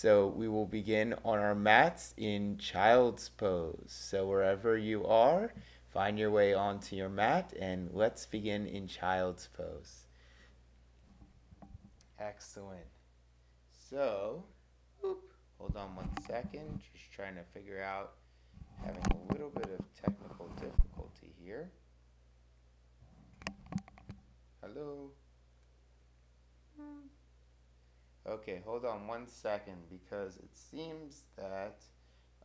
So we will begin on our mats in child's pose. So wherever you are, find your way onto your mat and let's begin in child's pose. Excellent. So, hold on one second, just trying to figure out, having a little bit of technical difficulty here. Hello? Okay, hold on one second because it seems that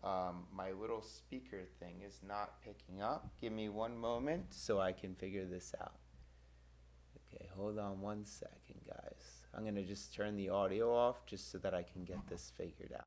my little speaker thing is not picking up. Give me one moment so I can figure this out. Okay, hold on one second, guys. I'm going to just turn the audio off just so that I can get this figured out.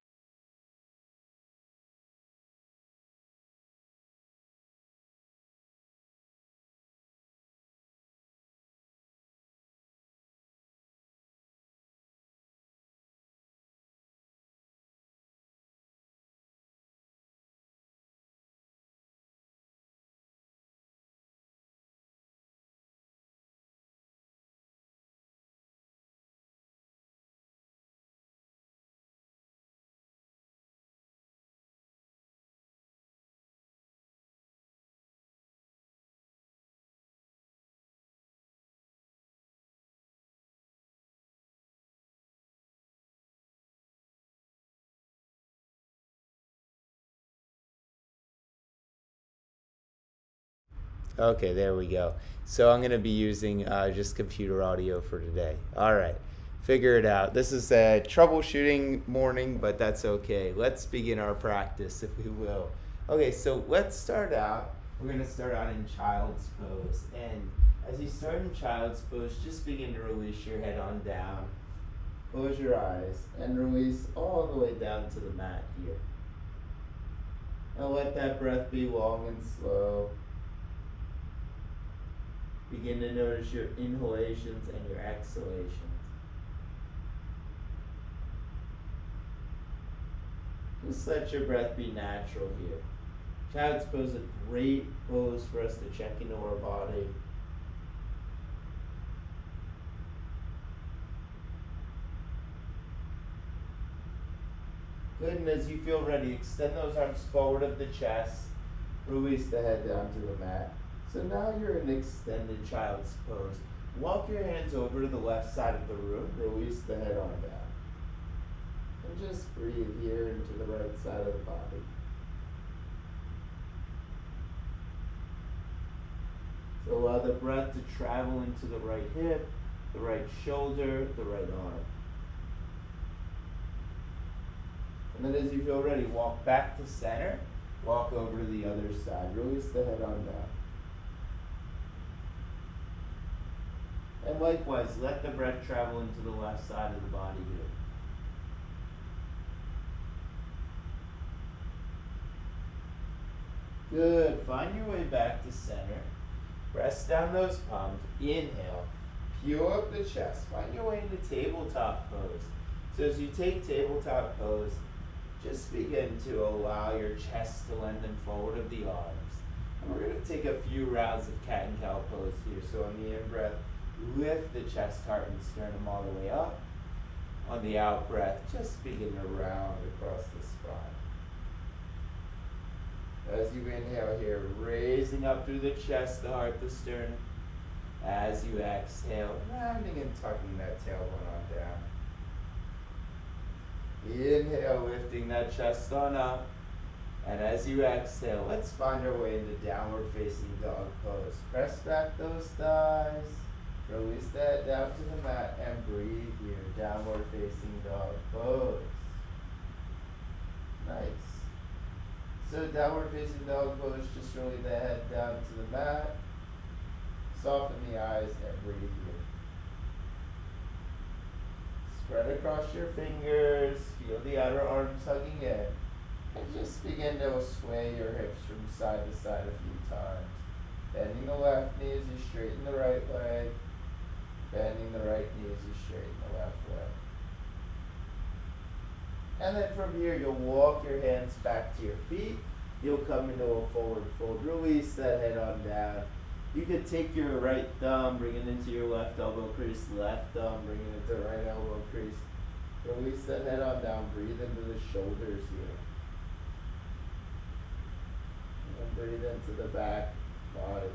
Okay, there we go. So I'm going to be using just computer audio for today. All right, figure it out. This is a troubleshooting morning, but that's okay. Let's begin our practice, if we will. Okay, so let's start out. We're going to start out in child's pose. And as you start in child's pose, just begin to release your head on down. Close your eyes and release all the way down to the mat here. Now let that breath be long and slow. Begin to notice your inhalations and your exhalations. Just let your breath be natural here. Child's pose is a great pose for us to check into our body. Good, and as you feel ready, extend those arms forward of the chest. Release the head down to the mat. So now you're in extended child's pose. Walk your hands over to the left side of the room, release the head on down. And just breathe here into the right side of the body. So allow the breath to travel into the right hip, the right shoulder, the right arm. And then as you feel ready, walk back to center, walk over to the other side, release the head on down. And likewise, let the breath travel into the left side of the body here. Good, find your way back to center. Press down those palms, inhale. Peel up the chest, find your way into tabletop pose. So as you take tabletop pose, just begin to allow your chest to lengthen forward of the arms. And we're gonna take a few rounds of cat and cow pose here. So on the in-breath, lift the chest, heart, and sternum all the way up. On the out breath, just begin to round across the spine. As you inhale here, raising up through the chest, the heart, the sternum. As you exhale, rounding and tucking that tailbone on down. Inhale, lifting that chest on up. And as you exhale, let's find our way into downward facing dog pose. Press back those thighs. Release that down to the mat and breathe here. Downward facing dog pose. Nice. So downward facing dog pose, just release the head down to the mat. Soften the eyes and breathe here. Spread across your fingers. Feel the outer arms hugging in. And just begin to sway your hips from side to side a few times. Bending the left knee as you straighten the right leg. Bending the right knee as you straighten the left leg. And then from here, you'll walk your hands back to your feet. You'll come into a forward fold. Release that head on down. You could take your right thumb, bring it into your left elbow crease, left thumb, bring it into right elbow crease. Release the head on down. Breathe into the shoulders here. And breathe into the back body.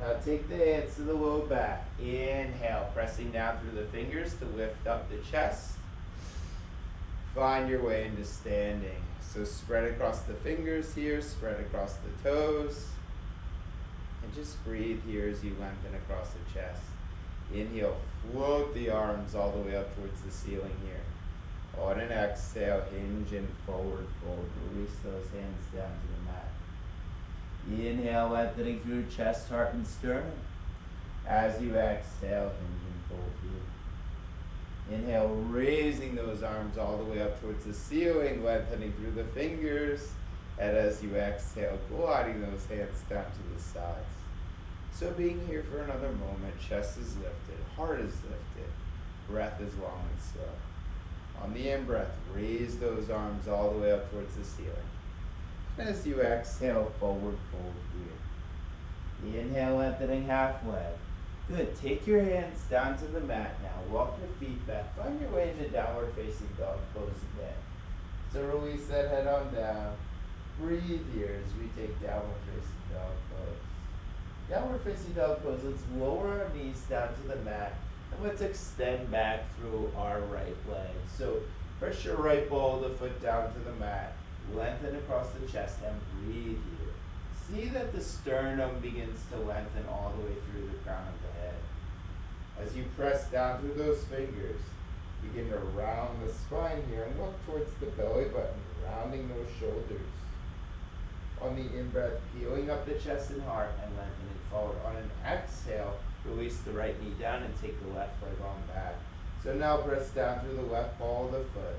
Now take the hands to the low back. Inhale, pressing down through the fingers to lift up the chest. Find your way into standing. So spread across the fingers here, spread across the toes. And just breathe here as you lengthen across the chest. Inhale, float the arms all the way up towards the ceiling here. On an exhale, hinge and forward fold. Release those hands down to the mat. Inhale, lengthening through chest, heart, and sternum. As you exhale, hinge and fold here. Inhale, raising those arms all the way up towards the ceiling, lengthening through the fingers. And as you exhale, gliding those hands down to the sides. So being here for another moment, chest is lifted, heart is lifted, breath is long and slow. On the in-breath, raise those arms all the way up towards the ceiling. As you exhale, forward fold here. Inhale, lengthening halfway. Good, take your hands down to the mat now. Walk your feet back. Find your way into downward facing dog, close the head. So release that head on down. Breathe here as we take downward facing dog pose. Downward facing dog pose, let's lower our knees down to the mat and let's extend back through our right leg. So press your right ball of the foot down to the mat. Lengthen across the chest and breathe here. See that the sternum begins to lengthen all the way through the crown of the head. As you press down through those fingers, begin to round the spine here and look towards the belly button, rounding those shoulders. On the in-breath, peeling up the chest and heart and lengthening forward. On an exhale, release the right knee down and take the left leg on back. So now press down through the left ball of the foot.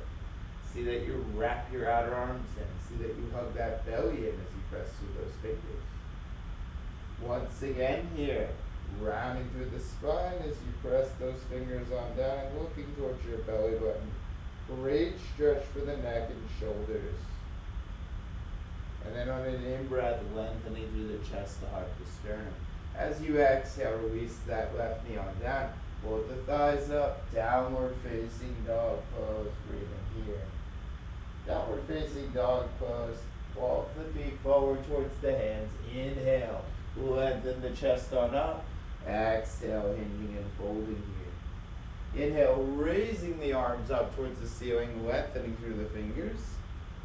See that you wrap your outer arms in. See that you hug that belly in as you press through those fingers. Once again here, rounding through the spine as you press those fingers on down, looking towards your belly button. Great stretch for the neck and shoulders. And then on an in-breath, lengthening through the chest, the heart, the sternum. As you exhale, release that left knee on down. Fold the thighs up, downward facing dog pose, breathing here. Downward facing dog pose, walk the feet forward towards the hands. Inhale, lengthen the chest on up. Exhale, hinging and folding here. Inhale, raising the arms up towards the ceiling, lengthening through the fingers.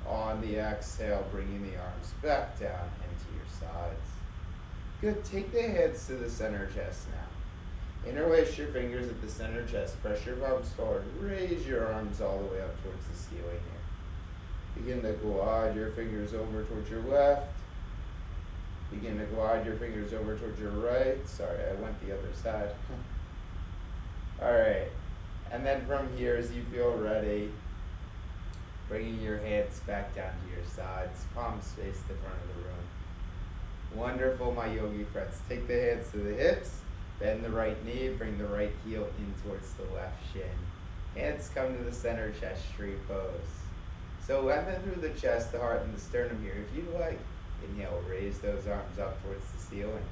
On the exhale, bringing the arms back down into your sides. Good, take the hands to the center chest now. Interlace your fingers at the center chest, press your palms forward, raise your arms all the way up towards the ceiling here. Begin to glide your fingers over towards your left. Begin to glide your fingers over towards your right. Sorry, I went the other side. All right. And then from here, as you feel ready, bringing your hands back down to your sides. Palms face the front of the room. Wonderful, my yogi friends. Take the hands to the hips. Bend the right knee. Bring the right heel in towards the left shin. Hands come to the center chest, tree pose. So lengthen through the chest, the heart, and the sternum here. If you'd like, inhale, raise those arms up towards the ceiling.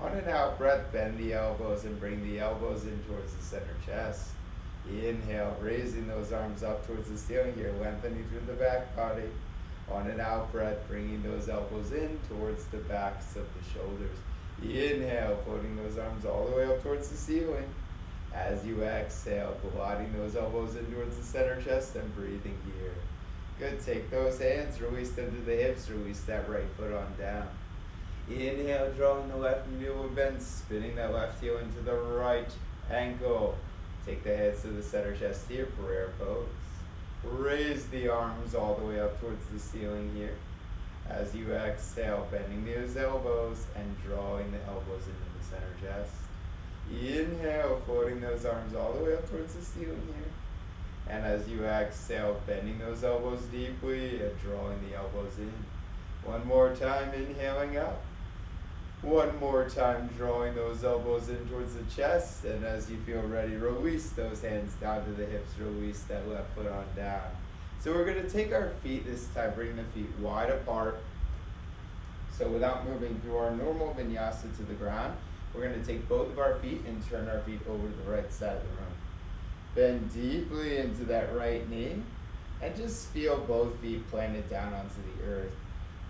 On an out breath, bend the elbows and bring the elbows in towards the center chest. Inhale, raising those arms up towards the ceiling here, lengthening through the back body. On an out breath, bringing those elbows in towards the backs of the shoulders. Inhale, floating those arms all the way up towards the ceiling. As you exhale, gliding those elbows in towards the center chest and breathing here. Good, take those hands, release them to the hips, release that right foot on down. Inhale, drawing the left knee and bend, spinning that left heel into the right ankle. Take the hands to the center chest here, prayer pose. Raise the arms all the way up towards the ceiling here. As you exhale, bending those elbows and drawing the elbows into the center chest. Inhale, floating those arms all the way up towards the ceiling here. And as you exhale, bending those elbows deeply and drawing the elbows in. One more time, inhaling up. One more time, drawing those elbows in towards the chest, and as you feel ready, release those hands down to the hips, release that left foot on down. So we're going to take our feet this time, bring the feet wide apart. So without moving through our normal vinyasa to the ground, we're going to take both of our feet and turn our feet over to the right side of the room. Bend deeply into that right knee and just feel both feet planted down onto the earth.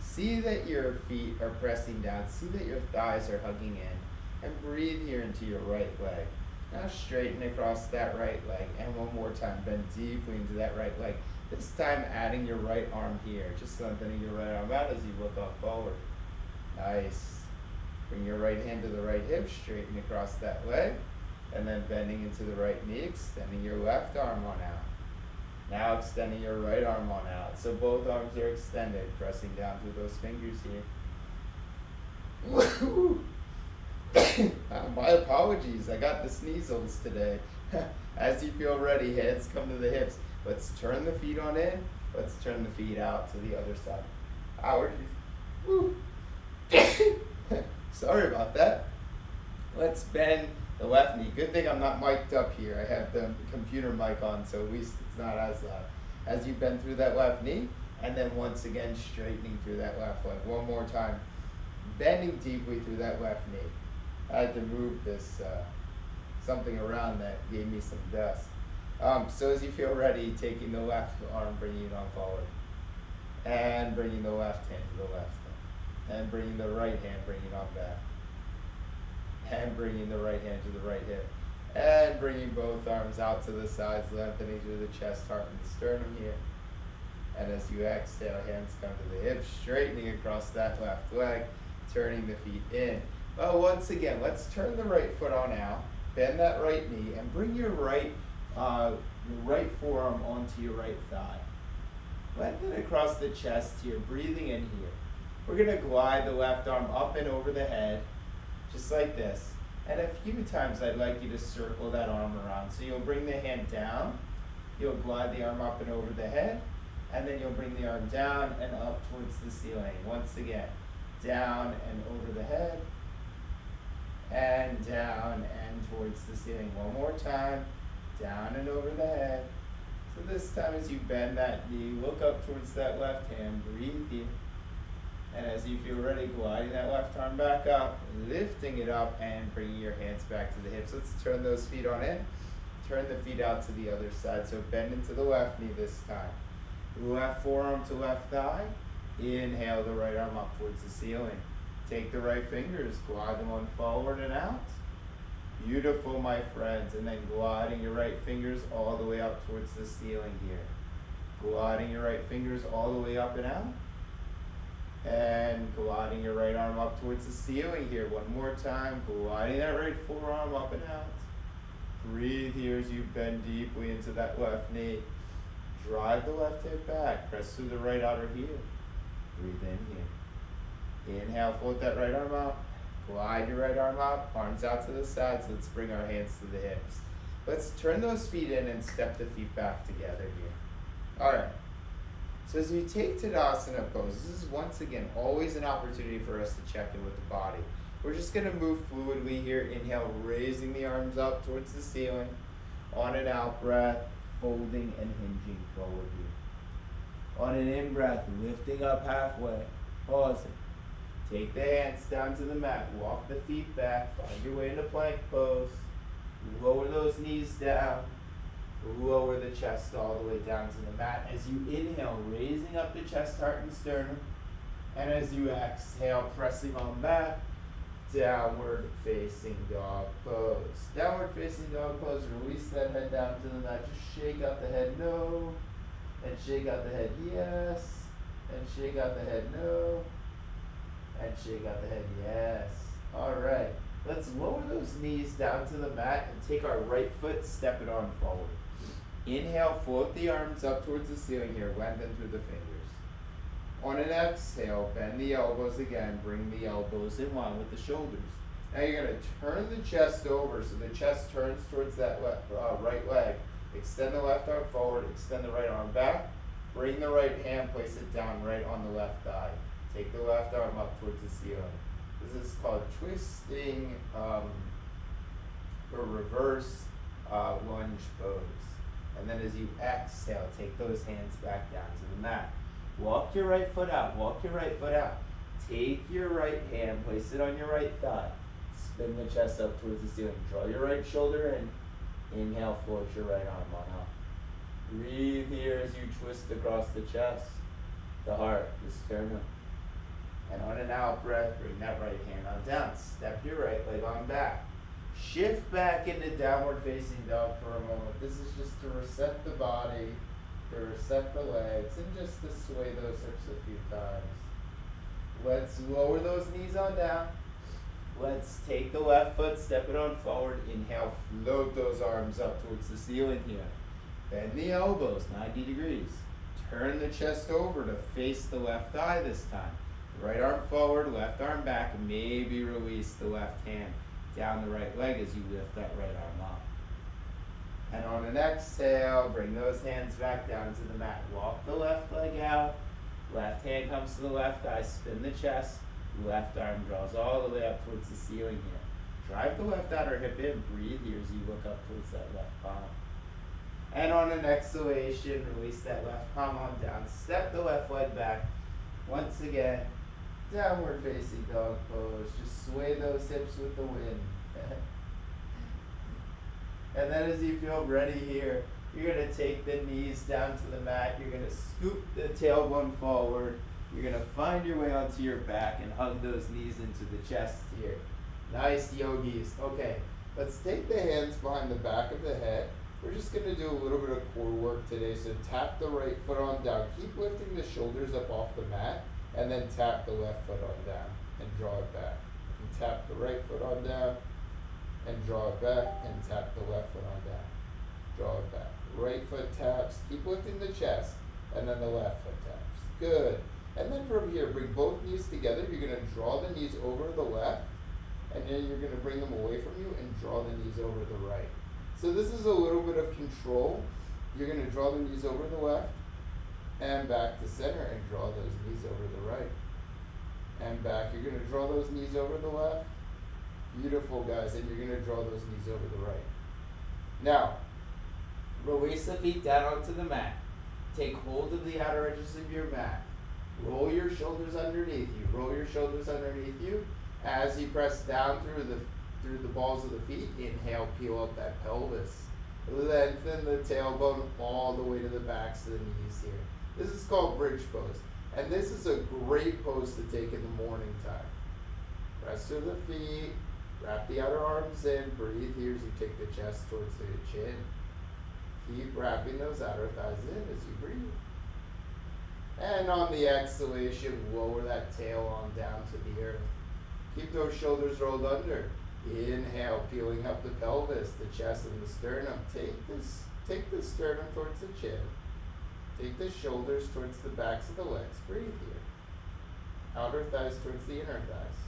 See that your feet are pressing down. See that your thighs are hugging in. And breathe here into your right leg. Now straighten across that right leg. And one more time, bend deeply into that right leg. This time adding your right arm here. Just lengthening your right arm out as you look up forward. Nice. Bring your right hand to the right hip. Straighten across that leg. And then bending into the right knee, extending your left arm on out. Now extending your right arm on out. So both arms are extended, pressing down through those fingers here. My apologies, I got the sneezels today. As you feel ready, heads come to the hips. Let's turn the feet on in. Let's turn the feet out to the other side. Allergies. Sorry about that. Let's bend the left knee. Good thing I'm not mic'd up here. I have the computer mic on, so at least it's not as loud. As you bend through that left knee, and then once again straightening through that left leg. One more time. Bending deeply through that left knee. I had to move this something around that gave me some dust. So as you feel ready, taking the left arm, bringing it on forward. And bringing the left hand to the left leg. And bringing the right hand, bringing it on back. And bringing the right hand to the right hip. And bringing both arms out to the sides, lengthening through the chest, heart, and the sternum here. And as you exhale, hands come to the hips, straightening across that left leg, turning the feet in. Well, once again, let's turn the right foot on out, bend that right knee, and bring your right forearm onto your right thigh. Lengthen across the chest here, breathing in here. We're gonna glide the left arm up and over the head, just like this. And a few times I'd like you to circle that arm around. So you'll bring the hand down, you'll glide the arm up and over the head, and then you'll bring the arm down and up towards the ceiling. Once again, down and over the head, and down and towards the ceiling. One more time, down and over the head. So this time as you bend that knee, look up towards that left hand, breathe in. And as you feel ready, gliding that left arm back up, lifting it up, and bringing your hands back to the hips. Let's turn those feet on in. Turn the feet out to the other side. So bend into the left knee this time. Left forearm to left thigh. Inhale the right arm up towards the ceiling. Take the right fingers, glide them on forward and out. Beautiful, my friends. And then gliding your right fingers all the way up towards the ceiling here. Gliding your right fingers all the way up and out. And gliding your right arm up towards the ceiling here. One more time, gliding that right forearm up and out. Breathe here as you bend deeply into that left knee. Drive the left hip back, press through the right outer heel. Breathe in here. Inhale, float that right arm out. Glide your right arm out, arms out to the sides. Let's bring our hands to the hips. Let's turn those feet in and step the feet back together here. All right. So as you take Tadasana pose, this is once again always an opportunity for us to check in with the body. We're just gonna move fluidly here. Inhale, raising the arms up towards the ceiling. On an out breath, folding and hinging forward here. On an in breath, lifting up halfway, pausing. Take the hands down to the mat, walk the feet back, find your way into plank pose. Lower those knees down. Lower the chest all the way down to the mat. As you inhale, raising up the chest, heart, and sternum. And as you exhale, pressing on back, downward facing dog pose. Downward facing dog pose, release that head down to the mat. Just shake out the head, no. And shake out the head, yes. And shake out the head, no. And shake out the head, yes. All right. Let's lower those knees down to the mat and take our right foot, step it on forward. Inhale, float the arms up towards the ceiling here, lengthen through the fingers. On an exhale, bend the elbows again, bring the elbows in line with the shoulders. Now you're gonna turn the chest over so the chest turns towards that right leg. Extend the left arm forward, extend the right arm back, bring the right hand, place it down right on the left thigh. Take the left arm up towards the ceiling. This is called twisting or reverse lunge pose. And then as you exhale, take those hands back down to the mat. Walk your right foot out, walk your right foot out. Take your right hand, place it on your right thigh. Spin the chest up towards the ceiling. Draw your right shoulder in. Inhale, float your right arm on up. Breathe here as you twist across the chest, the heart, the sternum. And on an out breath, bring that right hand on down. Step your right leg on back. Shift back into downward facing dog for a moment. This is just to reset the body, to reset the legs, and just to sway those hips a few times. Let's lower those knees on down. Let's take the left foot, step it on forward. Inhale, float those arms up towards the ceiling here. Bend the elbows 90 degrees. Turn the chest over to face the left thigh this time. Right arm forward, left arm back. Maybe release the left hand down the right leg as you lift that right arm up. And on an exhale, bring those hands back down to the mat. Walk the left leg out. Left hand comes to the left thigh. Spin the chest. Left arm draws all the way up towards the ceiling here. Drive the left outer hip in. Breathe here as you look up towards that left palm. And on an exhalation, release that left palm on down. Step the left leg back. Once again, downward facing dog pose. Just sway those hips with the wind. And then as you feel ready here, you're going to take the knees down to the mat. You're going to scoop the tailbone forward. You're going to find your way onto your back and hug those knees into the chest here. Nice, yogis. Okay, let's take the hands behind the back of the head. We're just going to do a little bit of core work today, so tap the right foot on down. Keep lifting the shoulders up off the mat, and then tap the left foot on down and draw it back. And tap the right foot on down and draw it back, and tap the left foot on down. Draw it back. Right foot taps. Keep lifting the chest, and then the left foot taps. Good. And then from here, bring both knees together. You're going to draw the knees over to the left, and then you're going to bring them away from you and draw the knees over to the right. So this is a little bit of control. You're going to draw the knees over to the left and back to center, and draw those knees over to the right and back. You're going to draw those knees over to the left. Beautiful, guys. And you're going to draw those knees over to the right. Now, release the feet down onto the mat. Take hold of the outer edges of your mat. Roll your shoulders underneath you. Roll your shoulders underneath you. As you press down through the balls of the feet, inhale, peel up that pelvis. Lengthen the tailbone all the way to the backs of the knees here. This is called bridge pose. And this is a great pose to take in the morning time. Press through the feet. Wrap the outer arms in. Breathe here as you take the chest towards the chin. Keep wrapping those outer thighs in as you breathe. And on the exhalation, lower that tail on down to the earth. Keep those shoulders rolled under. Inhale, peeling up the pelvis, the chest, and the sternum. Take the sternum towards the chin. Take the shoulders towards the backs of the legs. Breathe here. Outer thighs towards the inner thighs.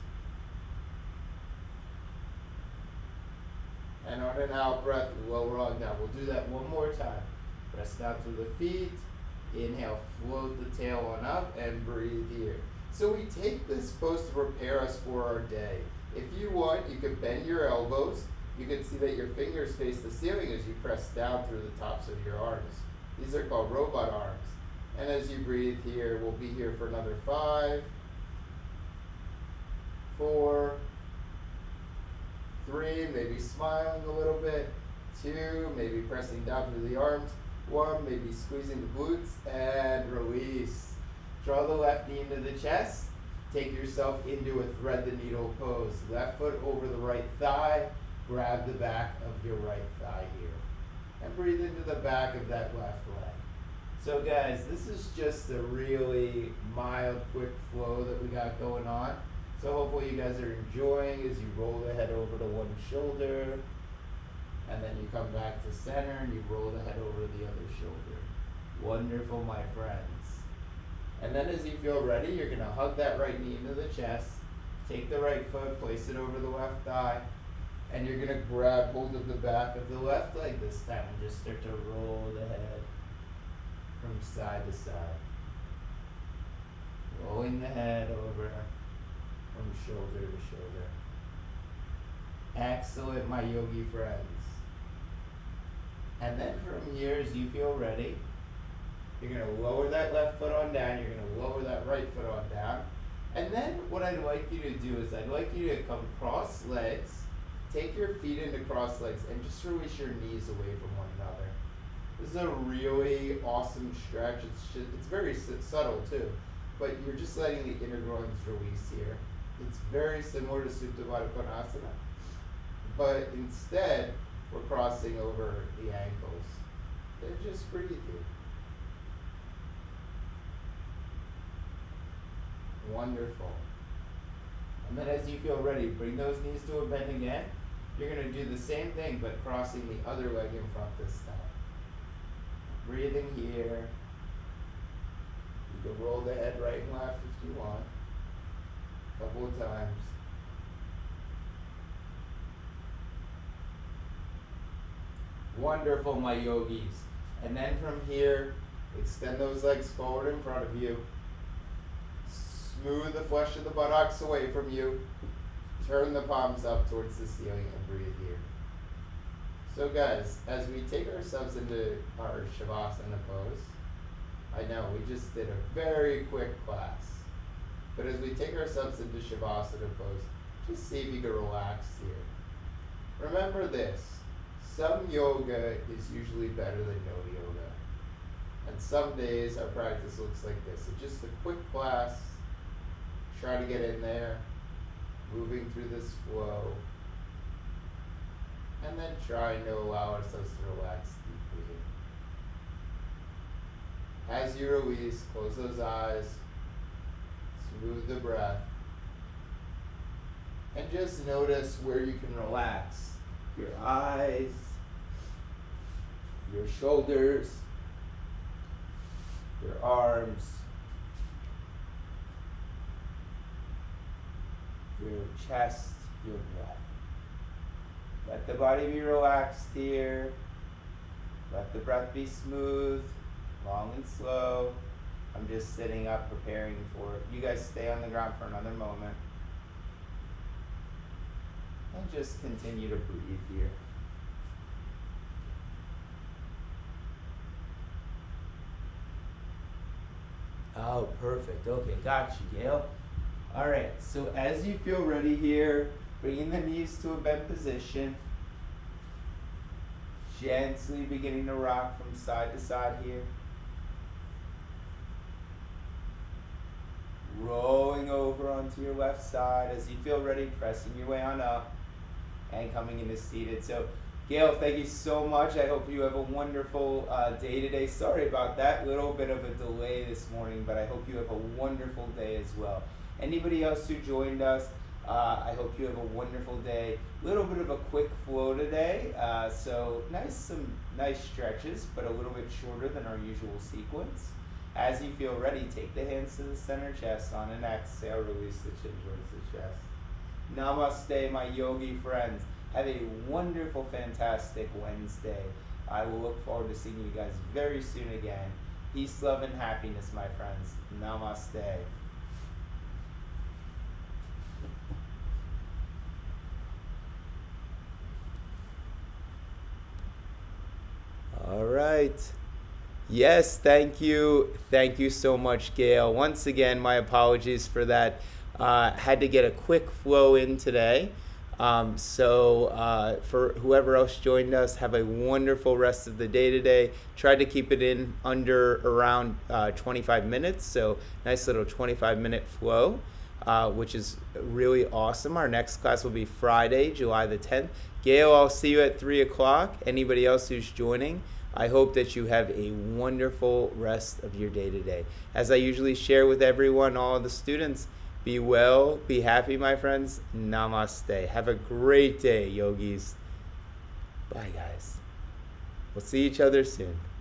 And on an out breath, lower on down. We'll do that one more time. Press down through the feet. Inhale, float the tail on up, and breathe here. So we take this pose to prepare us for our day. If you want, you can bend your elbows. You can see that your fingers face the ceiling as you press down through the tops of your arms. These are called robot arms. And as you breathe here, we'll be here for another 5, 4, 3, maybe smiling a little bit, 2, maybe pressing down through the arms, 1, maybe squeezing the glutes, and release. Draw the left knee into the chest. Take yourself into a thread the needle pose. Left foot over the right thigh. Grab the back of your right thigh here. And breathe into the back of that left leg. So guys, this is just a really mild, quick flow that we got going on. So hopefully you guys are enjoying as you roll the head over to one shoulder. And then you come back to center and you roll the head over the other shoulder. Wonderful, my friends. And then as you feel ready, you're going to hug that right knee into the chest. Take the right foot, place it over the left thigh. And you're going to grab hold of the back of the left leg this time and just start to roll the head from side to side. Rolling the head over from shoulder to shoulder. Excellent, my yogi friends. And then from here, as you feel ready, you're going to lower that left foot on down. You're going to lower that right foot on down. And then what I'd like you to do is I'd like you to come cross legs, Take your feet into cross legs and just release your knees away from one another. This is a really awesome stretch. It's very subtle too, but you're just letting the inner groins release here. It's very similar to Supta Baddha Konasana, but instead we're crossing over the ankles. And just breathing. Wonderful. And then as you feel ready, bring those knees to a bend again. You're going to do the same thing, but crossing the other leg in front this time. Breathing here. You can roll the head right and left if you want. A couple of times. Wonderful, my yogis. And then from here, extend those legs forward in front of you. Smooth the flesh of the buttocks away from you. Turn the palms up towards the ceiling and breathe here. So guys, as we take ourselves into our Shavasana pose, I know we just did a very quick class, but as we take ourselves into Shavasana pose, just see if you can relax here. Remember this, some yoga is usually better than no yoga. And some days our practice looks like this. It's just a quick class, try to get in there, moving through this flow, and then trying to allow ourselves to relax deeply. As you release, close those eyes, smooth the breath, and just notice where you can relax. Your eyes, your shoulders, your arms, your chest, your breath. Let the body be relaxed here. Let the breath be smooth, long and slow. I'm just sitting up, preparing for it. You guys stay on the ground for another moment. And just continue to breathe here. Oh, perfect. Okay, got you, Gail. All right, so as you feel ready here, bringing the knees to a bent position. Gently beginning to rock from side to side here. Rolling over onto your left side. As you feel ready, pressing your way on up and coming into seated. So, Gail, thank you so much. I hope you have a wonderful day today. Sorry about that little bit of a delay this morning, but I hope you have a wonderful day as well. Anybody else who joined us, I hope you have a wonderful day. A little bit of a quick flow today, so some nice stretches, but a little bit shorter than our usual sequence. As you feel ready, take the hands to the center chest. On an exhale, release the chin towards the chest. Namaste, my yogi friends. Have a wonderful, fantastic Wednesday. I will look forward to seeing you guys very soon again. Peace, love, and happiness, my friends. Namaste. All right. Yes, thank you. Thank you so much, Gail. Once again, my apologies for that. Had to get a quick flow in today. For whoever else joined us, have a wonderful rest of the day today. Tried to keep it in under around 25 minutes, so nice little 25-minute flow, which is really awesome. Our next class will be Friday, July the 10th. Gail, I'll see you at 3 o'clock. Anybody else who's joining, I hope that you have a wonderful rest of your day today. As I usually share with everyone, all of the students, be well, be happy, my friends. Namaste. Have a great day, yogis. Bye, guys. We'll see each other soon.